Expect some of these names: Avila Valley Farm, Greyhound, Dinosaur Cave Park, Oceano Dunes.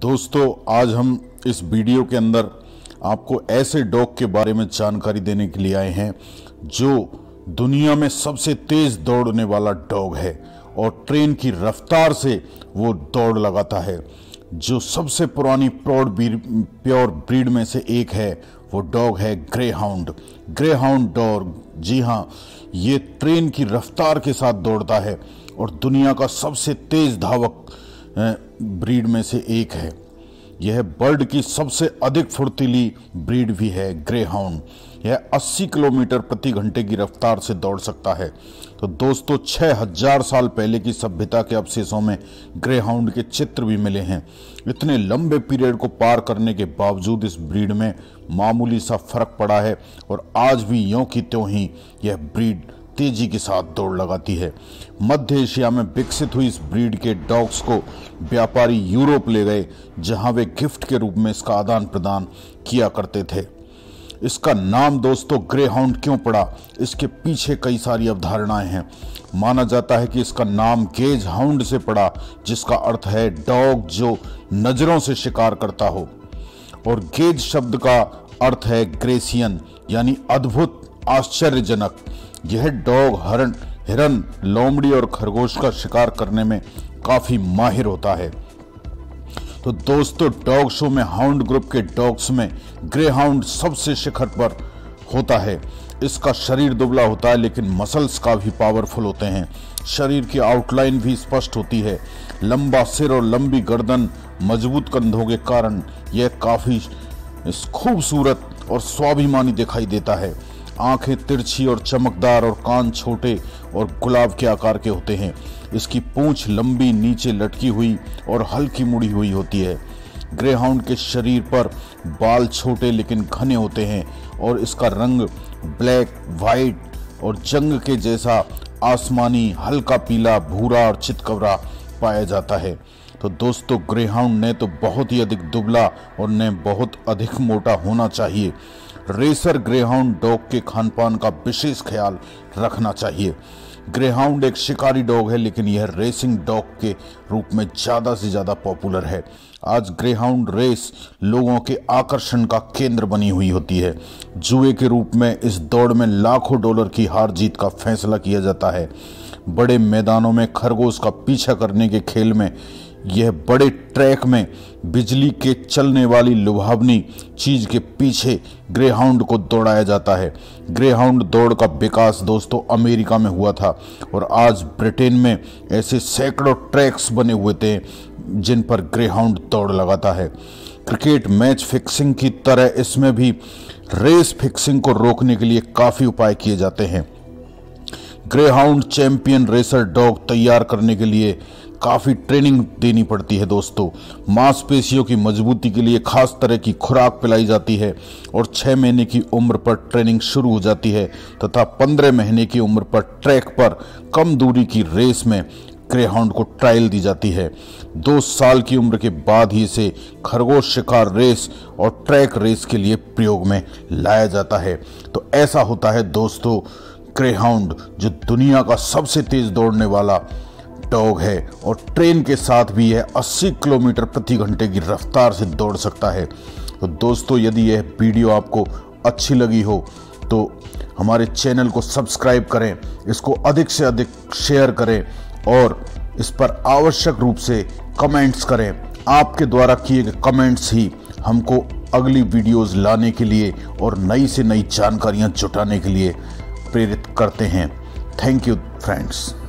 दोस्तों, आज हम इस वीडियो के अंदर आपको ऐसे डॉग के बारे में जानकारी देने के लिए आए हैं जो दुनिया में सबसे तेज़ दौड़ने वाला डॉग है और ट्रेन की रफ्तार से वो दौड़ लगाता है। जो सबसे पुरानी प्योर ब्रीड में से एक है वो डॉग है ग्रेहाउंड डॉग। जी हाँ, ये ट्रेन की रफ्तार के साथ दौड़ता है और दुनिया का सबसे तेज़ धावक ब्रीड में से एक है। यह बर्ड की सबसे अधिक फुर्तीली ब्रीड भी है ग्रेहाउंड। यह 80 किलोमीटर प्रति घंटे की रफ्तार से दौड़ सकता है। तो दोस्तों, 6000 साल पहले की सभ्यता के अवशेषों में ग्रेहाउंड के चित्र भी मिले हैं। इतने लंबे पीरियड को पार करने के बावजूद इस ब्रीड में मामूली सा फर्क पड़ा है और आज भी यों की त्यों ही यह ब्रीड तेजी के साथ दौड़ लगाती है। मध्य एशिया में विकसित हुई इस ब्रीड के डॉग्स को व्यापारी यूरोप ले गए, जहां वे गिफ्ट के रूप में इसका आदान प्रदान किया करते थे। इसका नाम दोस्तों ग्रेहाउंड क्यों पड़ा, इसके पीछे कई सारी अवधारणाएं हैं। माना जाता है कि इसका नाम गेज हाउंड से पड़ा, जिसका अर्थ है डॉग जो नज़रों से शिकार करता हो, और गेज शब्द का अर्थ है ग्रेसियन यानी अद्भुत, आश्चर्यजनक। यह डॉग हिरन, लोमड़ी और खरगोश का शिकार करने में काफ़ी माहिर होता है। तो दोस्तों, डॉग शो में हाउंड ग्रुप के डॉग्स में ग्रेहाउंड सबसे शिखर पर होता है। इसका शरीर दुबला होता है लेकिन मसल्स काफ़ी पावरफुल होते हैं। शरीर की आउटलाइन भी स्पष्ट होती है। लंबा सिर और लंबी गर्दन, मजबूत कंधों के कारण यह काफ़ी खूबसूरत और स्वाभिमानी दिखाई देता है। आंखें तिरछी और चमकदार और कान छोटे और गुलाब के आकार के होते हैं। इसकी पूंछ लंबी, नीचे लटकी हुई और हल्की मुड़ी हुई होती है। ग्रेहाउंड के शरीर पर बाल छोटे लेकिन घने होते हैं और इसका रंग ब्लैक, वाइट और जंग के जैसा आसमानी, हल्का पीला, भूरा और चितकबरा पाया जाता है। तो दोस्तों, ग्रेहाउंड ने तो बहुत ही अधिक दुबला और ने बहुत अधिक मोटा होना चाहिए। रेसर ग्रेहाउंड डॉग के खानपान का विशेष ख्याल रखना चाहिए। ग्रेहाउंड एक शिकारी डॉग है लेकिन यह रेसिंग डॉग के रूप में ज़्यादा से ज़्यादा पॉपुलर है। आज ग्रेहाउंड रेस लोगों के आकर्षण का केंद्र बनी हुई होती है। जुए के रूप में इस दौड़ में लाखों डॉलर की हार जीत का फैसला किया जाता है। बड़े मैदानों में खरगोश का पीछा करने के खेल में यह बड़े ट्रैक में बिजली के चलने वाली लुभावनी चीज़ के पीछे ग्रेहाउंड को दौड़ाया जाता है। ग्रेहाउंड दौड़ का विकास दोस्तों अमेरिका में हुआ था और आज ब्रिटेन में ऐसे सैकड़ों ट्रैक्स बने हुए थे जिन पर ग्रेहाउंड दौड़ लगाता है। क्रिकेट मैच फिक्सिंग की तरह इसमें भी रेस फिक्सिंग को रोकने के लिए काफ़ी उपाय किए जाते हैं। ग्रेहाउंड चैंपियन रेसर डॉग तैयार करने के लिए काफ़ी ट्रेनिंग देनी पड़ती है। दोस्तों, मांसपेशियों की मजबूती के लिए खास तरह की खुराक पिलाई जाती है और 6 महीने की उम्र पर ट्रेनिंग शुरू हो जाती है तथा 15 महीने की उम्र पर ट्रैक पर कम दूरी की रेस में ग्रेहाउंड को ट्रायल दी जाती है। 2 साल की उम्र के बाद ही इसे खरगोश शिकार रेस और ट्रैक रेस के लिए प्रयोग में लाया जाता है। तो ऐसा होता है दोस्तों ग्रेहाउंड, जो दुनिया का सबसे तेज़ दौड़ने वाला डॉग है और ट्रेन के साथ भी यह 80 किलोमीटर प्रति घंटे की रफ्तार से दौड़ सकता है। तो दोस्तों, यदि यह वीडियो आपको अच्छी लगी हो तो हमारे चैनल को सब्सक्राइब करें, इसको अधिक से अधिक शेयर करें और इस पर आवश्यक रूप से कमेंट्स करें। आपके द्वारा किए गए कमेंट्स ही हमको अगली वीडियोज़ लाने के लिए और नई से नई जानकारियाँ जुटाने के लिए प्रेरित करते हैं। Thank you friends.